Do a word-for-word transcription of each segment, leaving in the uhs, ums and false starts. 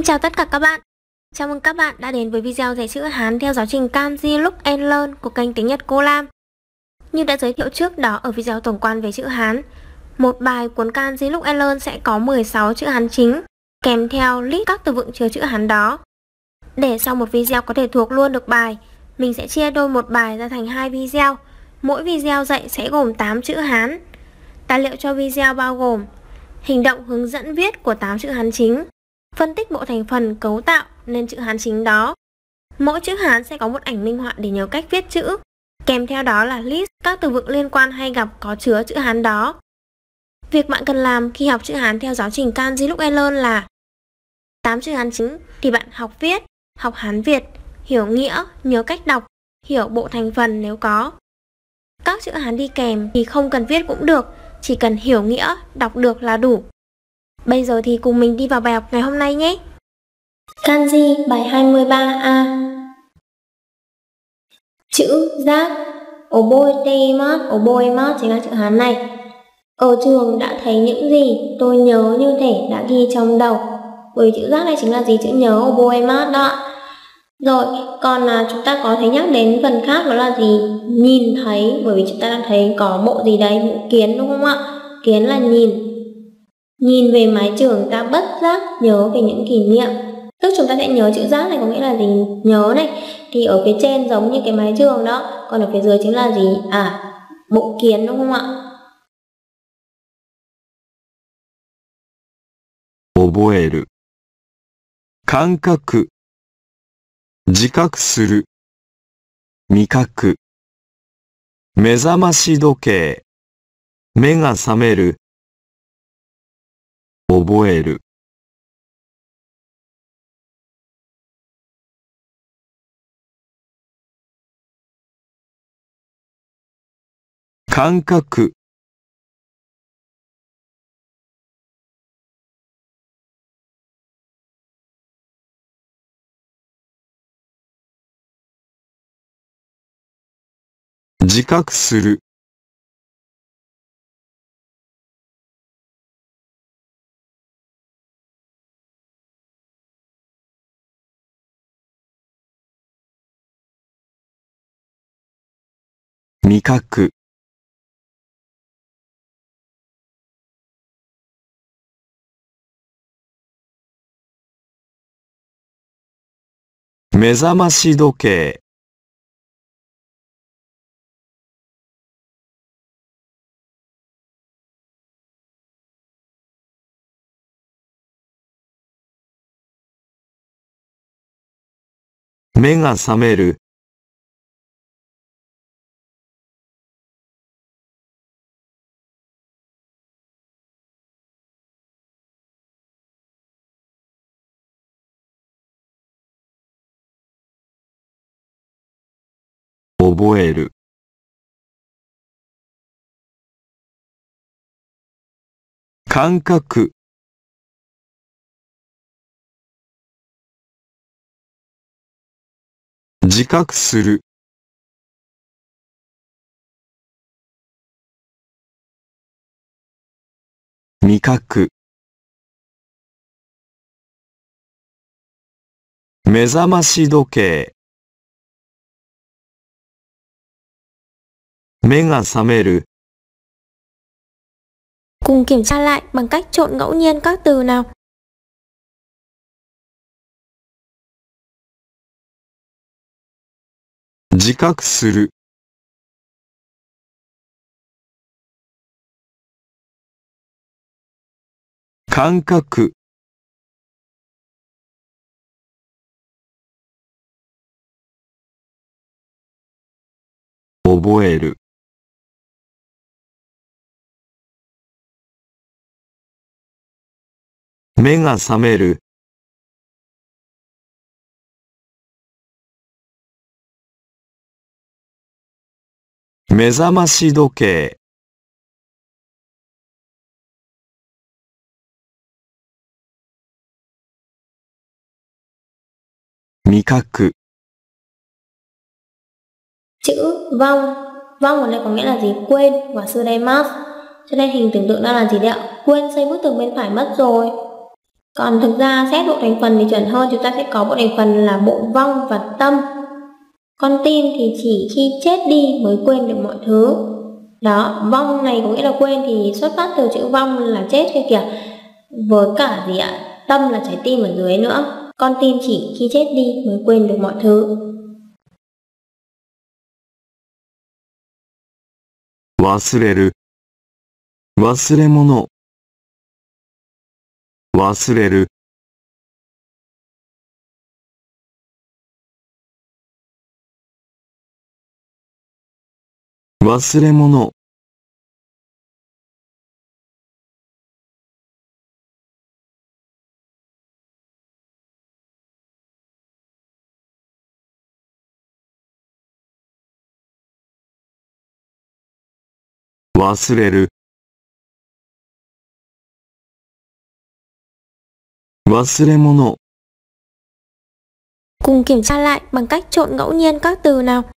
Xin chào tất cả các bạn. Chào mừng các bạn đã đến với video dạy chữ Hán theo giáo trình Kanji Look and Learn của kênh Tiếng Nhật Cô Lam. Như đã giới thiệu trước đó ở video tổng quan về chữ Hán, một bài cuốn Kanji Look and Learn sẽ có mười sáu chữ Hán chính, kèm theo list các từ vựng chứa chữ Hán đó. Để sau một video có thể thuộc luôn được bài, mình sẽ chia đôi một bài ra thành hai video. Mỗi video dạy sẽ gồm tám chữ Hán. Tài liệu cho video bao gồm hình động hướng dẫn viết của tám chữ Hán chính, phân tích bộ thành phần cấu tạo nên chữ Hán chính đó. Mỗi chữ Hán sẽ có một ảnh minh họa để nhớ cách viết chữ, kèm theo đó là list các từ vựng liên quan hay gặp có chứa chữ Hán đó. Việc bạn cần làm khi học chữ Hán theo giáo trình Kanji Look and Learn là tám chữ Hán chính thì bạn học viết, học Hán Việt, hiểu nghĩa, nhớ cách đọc, hiểu bộ thành phần nếu có. Các chữ Hán đi kèm thì không cần viết cũng được, chỉ cần hiểu nghĩa, đọc được là đủ. Bây giờ thì cùng mình đi vào bài học ngày hôm nay nhé. Kanji bài hai mươi ba A. Chữ giác oboiteimasu, oboiteimasu chính là chữ Hán này. Ở trường đã thấy những gì tôi nhớ như thể đã ghi trong đầu. Bởi chữ giác này chính là gì? Chữ nhớ, oboiteimasu đó. Rồi, còn là chúng ta có thể nhắc đến phần khác đó là gì? Nhìn thấy, bởi vì chúng ta đang thấy có bộ gì đấy, bộ kiến đúng không ạ? Kiến là nhìn. Nhìn về mái trường ta bất giác nhớ về những kỷ niệm. Tức chúng ta sẽ nhớ chữ giác này có nghĩa là gì? Nhớ này. Thì ở phía trên giống như cái mái trường đó, còn ở phía dưới chính là gì? À, bộ kiến đúng không ạ? Oboeru, kankaku, jikakuru, mikaku, mezamashi doke, me ga sameru, oboeru. Kankaku, jikaku suru, mikaku. Mezamashi doke, me ga sameru, oboeru. Kankaku, jikaku suru, mikaku, mezamashi doke, me ga sameru. Cùng kiểm tra lại bằng cách trộn ngẫu nhiên các từ nào. Jikaku suru, kankaku, oboeru. Me ga sameru, mezamashi doke, mikaku. Chữ vong, vong ở đây có nghĩa là gì? Quên, và sudaimasu. Cho nên hình tưởng tượng đó là gì đấy ạ? Quên xây bức tường bên phải mất rồi. Còn thực ra xét bộ thành phần thì chuẩn hơn, chúng ta sẽ có bộ thành phần là bộ vong và tâm. Con tim thì chỉ khi chết đi mới quên được mọi thứ. Đó, vong này có nghĩa là quên, thì xuất phát từ chữ vong là chết kia kìa. Với cả gì ạ? Tâm là trái tim ở dưới nữa. Con tim chỉ khi chết đi mới quên được mọi thứ. Wasureru. Wasuremono. Wasureru. Wasuremono. Wasureru. Wasuremono. Cùng kiểm tra lại bằng cách trộn ngẫu nhiên các từ nào.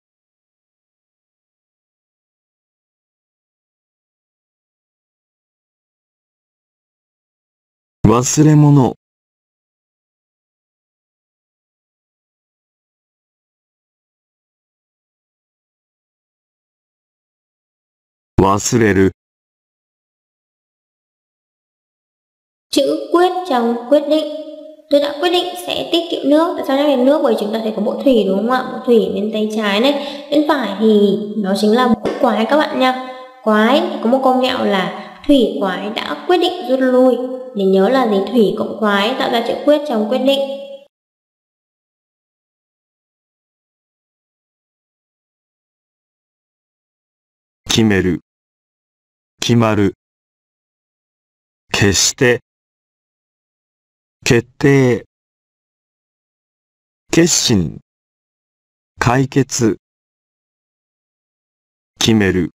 Wasuremono. Wasureru. Chữ quyết trong quyết định. Tôi đã quyết định sẽ tiết kiệm nước. Tại sao nhắc đến nước? Bởi chúng ta thấy có bộ thủy đúng không ạ? Bộ thủy bên tay trái này, bên phải thì nó chính là bộ quái các bạn nha. Quái có một câu mẹo là thủy quái đã quyết định rút lui. Để nhớ là gì? Thủy cộng quái tạo ra chữ quyết trong quyết định. Kimeru. Kimaru. 決して決定決心解決決める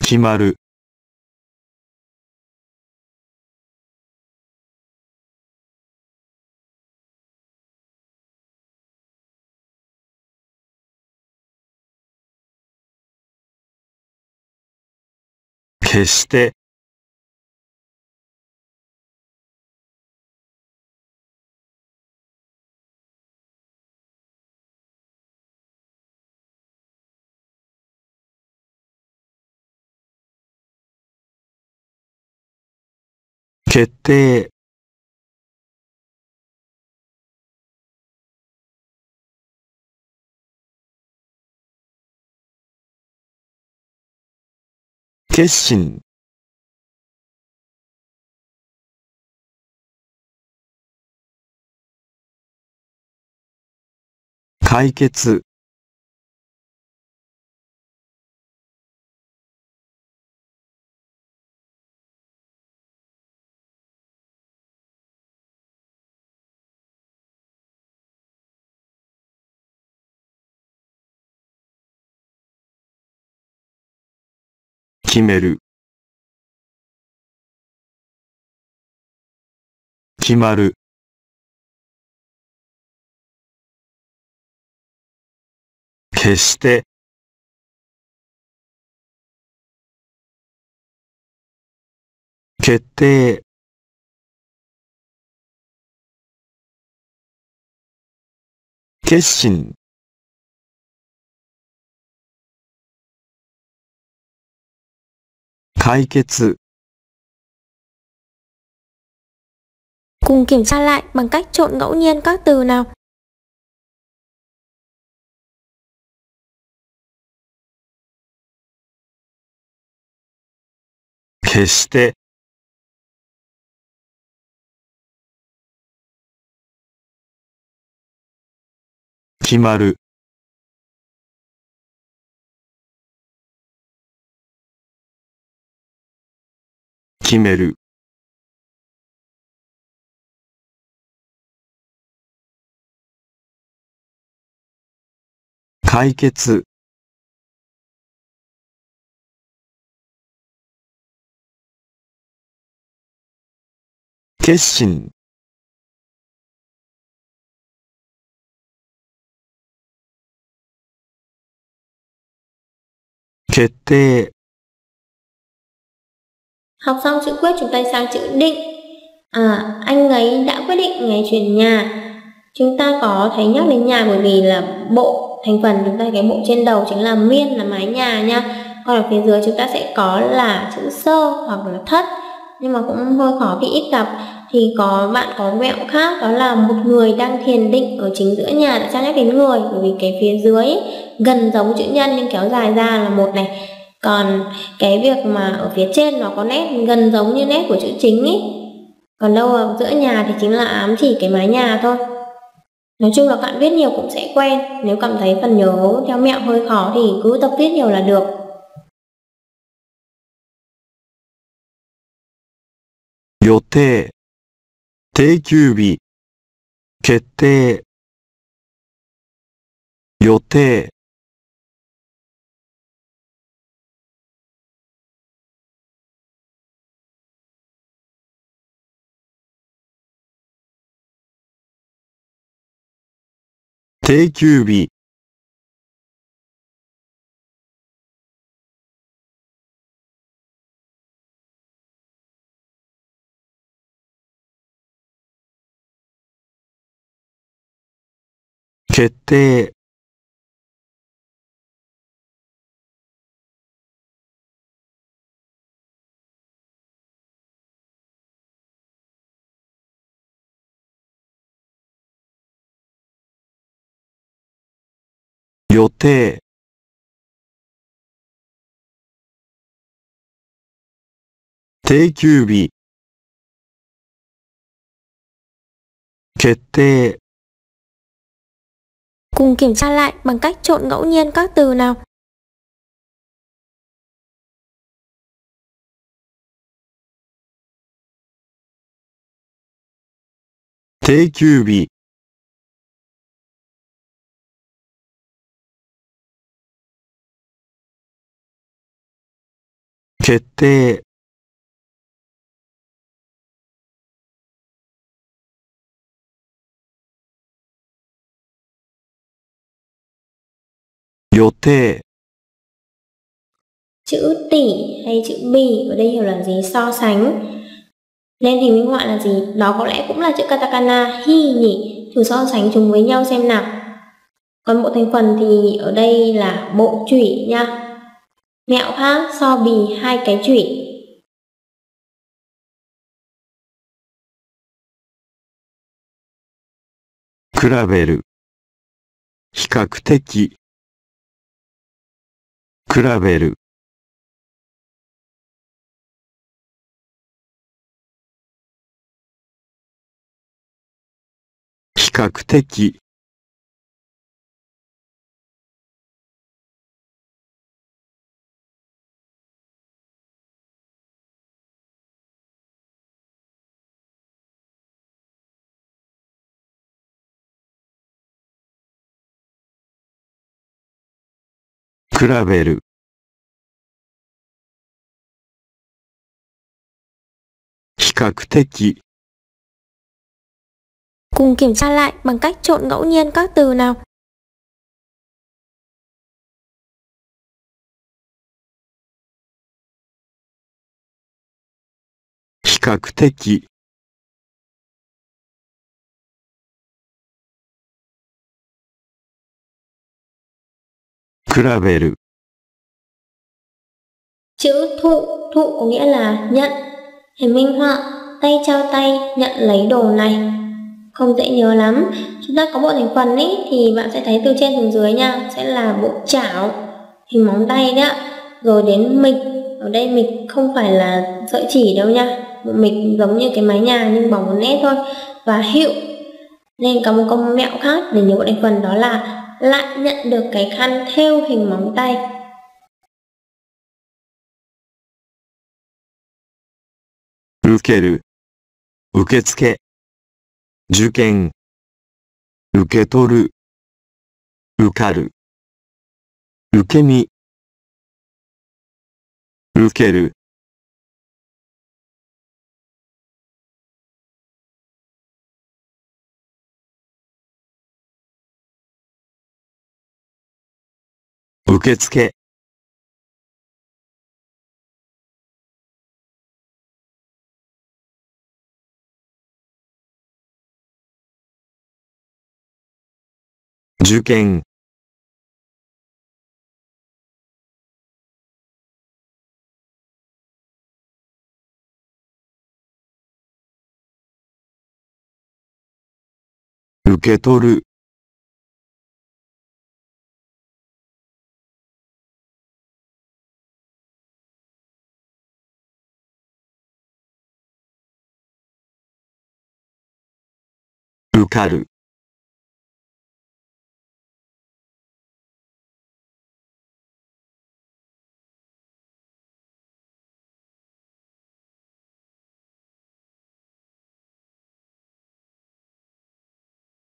決まる決して決定決心解決決める決まる決して決定決心解決 Cùng kiểm tra lại bằng cách trộn ngẫu nhiên các từ nào. Keshite Kimaru Kimeru解決決心決定。Học xong chữ quyết chúng ta sang chữ định. À, anh ấy đã quyết định ngày chuyển nhà. Chúng ta có thấy nhắc đến nhà bởi vì là bộ thành phần chúng ta, cái bộ trên đầu chính là miên, là mái nhà nha. Còn ở phía dưới chúng ta sẽ có là chữ sơ hoặc là thất, nhưng mà cũng hơi khó khi ít gặp. Thì có bạn có mẹo khác, đó là một người đang thiền định ở chính giữa nhà. Tại sao nhắc đến người? Bởi vì cái phía dưới gần giống chữ nhân nhưng kéo dài ra là một này. Còn cái việc mà ở phía trên nó có nét gần giống như nét của chữ chính ý. Còn đâu ở giữa nhà thì chính là ám chỉ cái mái nhà thôi. Nói chung là bạn viết nhiều cũng sẽ quen. Nếu cảm thấy phần nhớ theo mẹo hơi khó thì cứ tập viết nhiều là được. Dự định, định kỳ ngày, quyết định, dự định. Định kỳ ngày. Quyết định. Dự định. Định kỳ ngày. Quyết định. Cùng kiểm tra lại bằng cách trộn ngẫu nhiên các từ nào. Định kỳ ngày. Quyết định. Dự định. Chữ tỷ hay chữ bì ở đây hiểu là gì? So sánh. Nên thì minh họa là gì? Đó có lẽ cũng là chữ katakana hi nhỉ? Thử so sánh chúng với nhau xem nào. Còn bộ thành phần thì ở đây là bộ chủy nha. Mẹo khác, so bì hai cái chủy. Kuraberu, hikakuteki. 比べる 比較的 比べる 比較的 Cùng kiểm tra lại bằng cách trộn ngẫu nhiên các từ nào.比較的 比べる. Chữ thụ, thụ có nghĩa là nhận. Hình minh họa tay trao tay nhận lấy đồ này. Không dễ nhớ lắm. Chúng ta có bộ thành phần ý, thì bạn sẽ thấy từ trên xuống dưới nha, sẽ là bộ chảo, hình móng tay đấy ạ. Rồi đến mịch. Ở đây mịch không phải là sợi chỉ đâu nha. Bộ mịch giống như cái mái nhà nhưng bằng một nét thôi. Và hiệu. Nên có một câu mẹo khác để nhớ bộ thành phần, đó là lại nhận được cái khăn thêu hình móng tay. Ukeru, uketsuke, juken, uketoru, ukaru, ukemi, ukeru, uketsuke, 受験 受け取る 受かる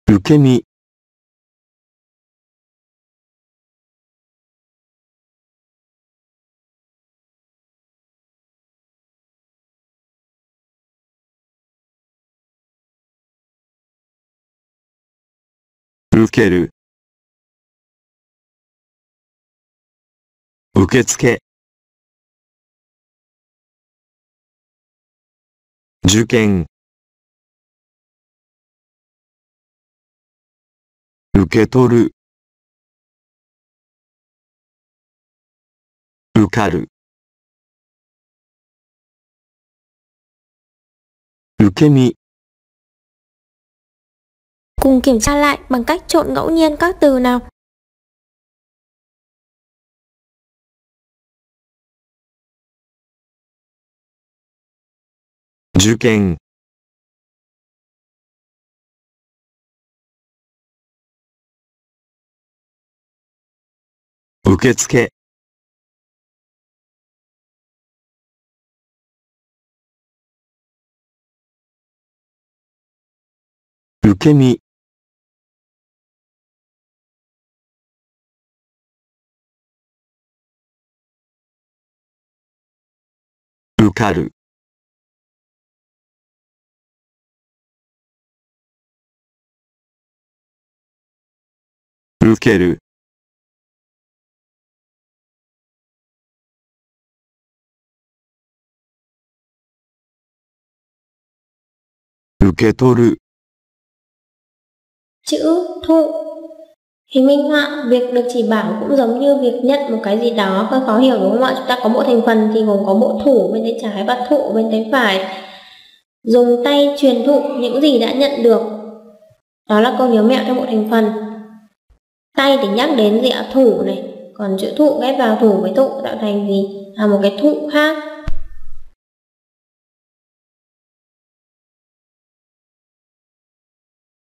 受け身 受ける 受付 受験 受け取る 受かる 受け身 Cùng kiểm tra lại bằng cách trộn ngẫu nhiên các từ nào. Juken Uketsuke Ukemi 受かる 受ける 受け取る Chữ thụ Hình minh họa, việc được chỉ bảo cũng giống như việc nhận một cái gì đó hơi khó hiểu đúng không ạ? Chúng ta có bộ thành phần thì gồm có bộ thủ bên tay trái và thụ bên tay phải. Dùng tay truyền thụ những gì đã nhận được. Đó là câu nhớ mẹo trong bộ thành phần. Tay thì nhắc đến gì ạ? Thủ này. Còn chữ thụ ghép vào thủ với thụ tạo thành gì? À, một cái thụ khác.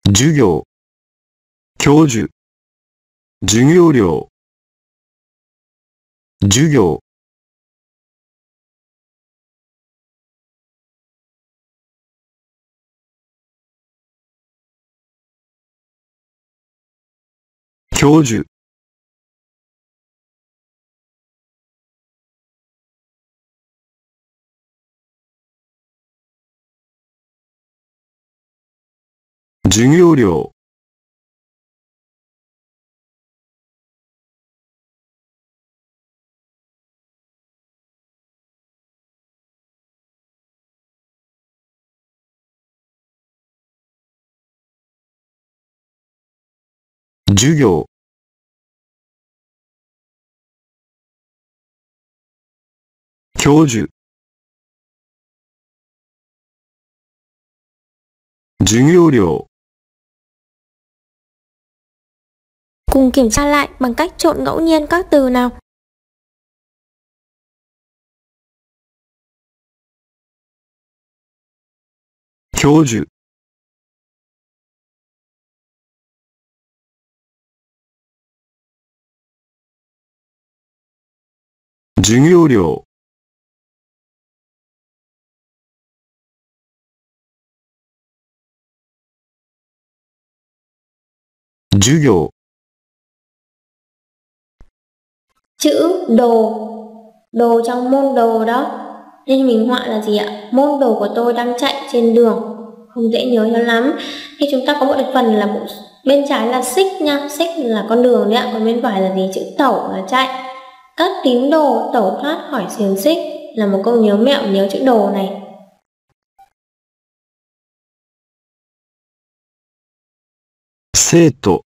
Juyo Kyoju 授業料 授業 教授 授業料 授業 教授 授業料 Cùng kiểm tra lại bằng cách trộn ngẫu nhiên các từ nào. 教授 授業料 授業 Chữ đồ. Đồ trong môn đồ đó. Nên mình họa là gì ạ? Môn đồ của tôi đang chạy trên đường. Không dễ nhớ cho lắm. Thì chúng ta có một thành phần là bộ... bên trái là xích nha. Xích là con đường đấy ạ. Còn bên phải là gì? Chữ tẩu là chạy. Các tín đồ tẩu thoát khỏi xiềng xích là một câu nhớ mẹo nhớ chữ đồ này. Sê tổ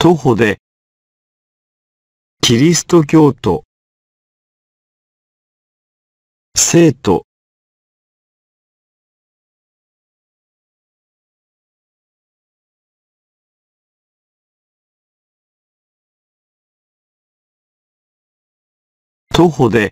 徒歩でキリスト教徒生徒徒歩で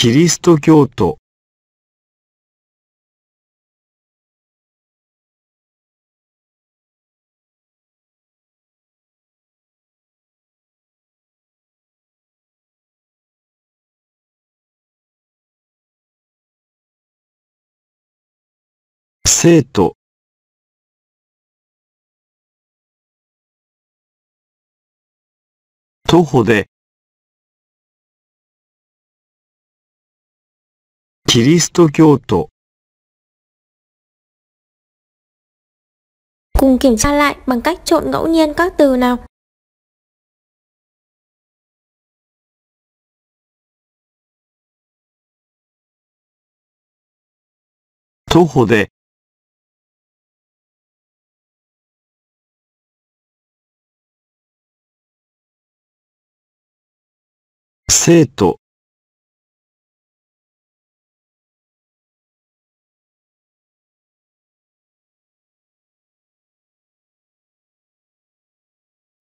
キリスト教徒生徒徒歩でキリスト教徒 Cùng kiểm tra lại bằng cách trộn ngẫu nhiên các từ nào.徒歩で生徒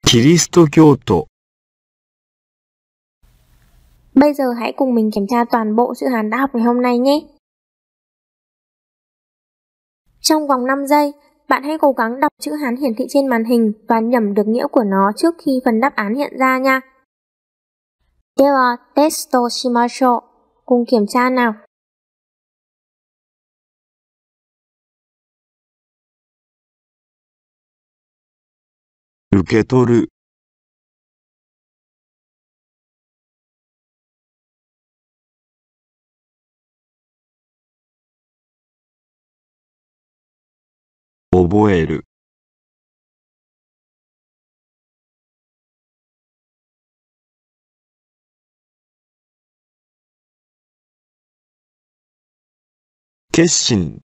キリスト教徒。Bây giờ hãy cùng mình kiểm tra toàn bộ chữ Hán đã học ngày hôm nay nhé. Trong vòng năm giây, bạn hãy cố gắng đọc chữ Hán hiển thị trên màn hình và nhẩm được nghĩa của nó trước khi phần đáp án hiện ra nha. Dewa testo shimashou. Cùng kiểm tra nào. Uketoru. Oboeru. Kesshin.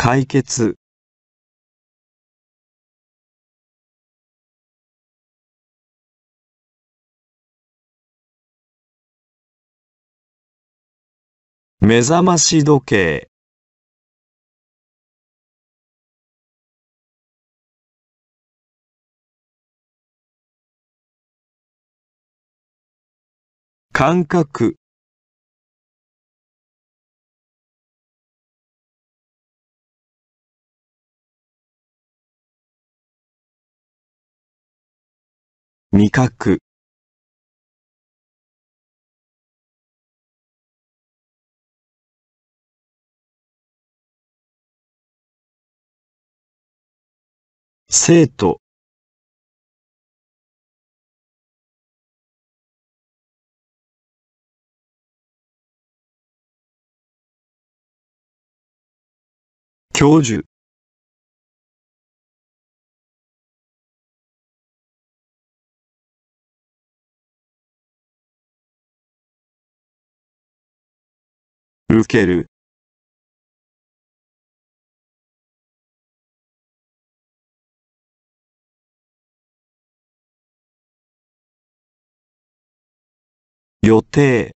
解決 目覚まし時計 感覚 味覚 生徒 教授 受ける 予定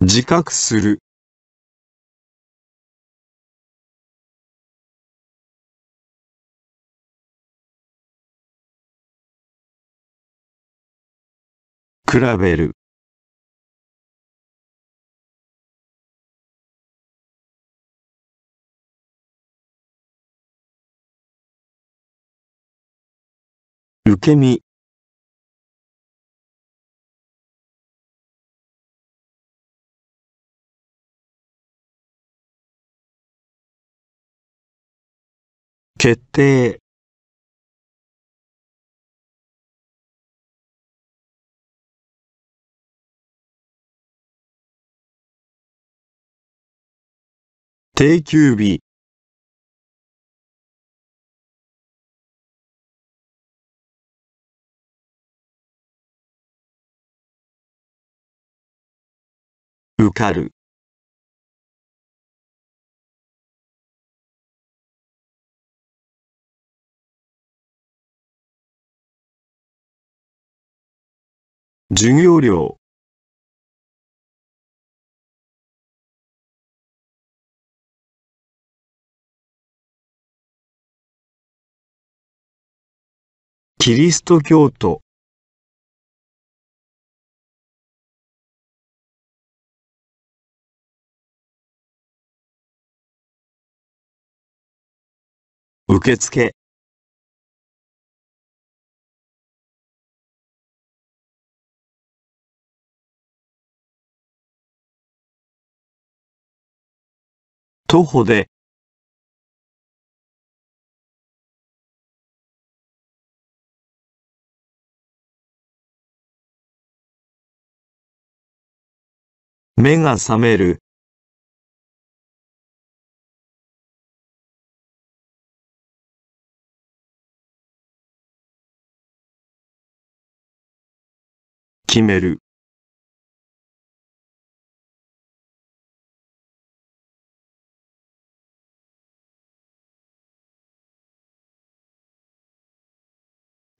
自覚する 比べる 受け身 決定定休日 受かる 授業料 キリスト教徒 受付 徒歩で 目が覚める 決める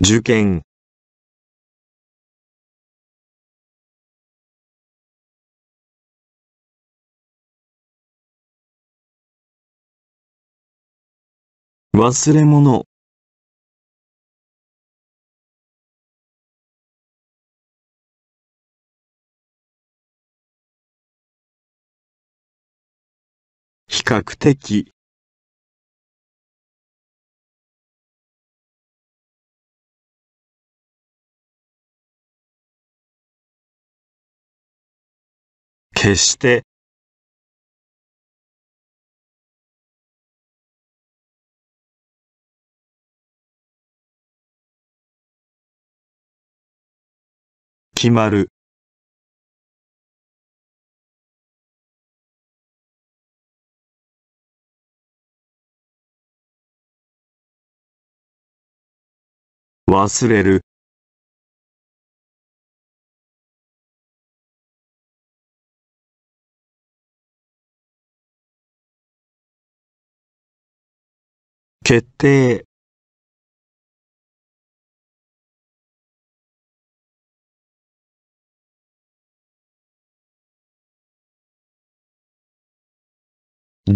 受験 忘れ物 比較的 決して決まる 忘れる 決定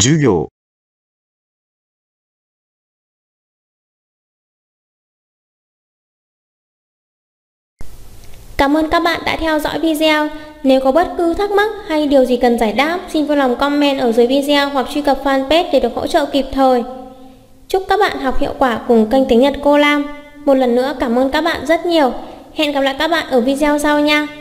授業 Cảm ơn các bạn đã theo dõi video. Nếu có bất cứ thắc mắc hay điều gì cần giải đáp, xin vui lòng comment ở dưới video hoặc truy cập fanpage để được hỗ trợ kịp thời. Chúc các bạn học hiệu quả cùng kênh Tiếng Nhật Cô Lam. Một lần nữa cảm ơn các bạn rất nhiều. Hẹn gặp lại các bạn ở video sau nha.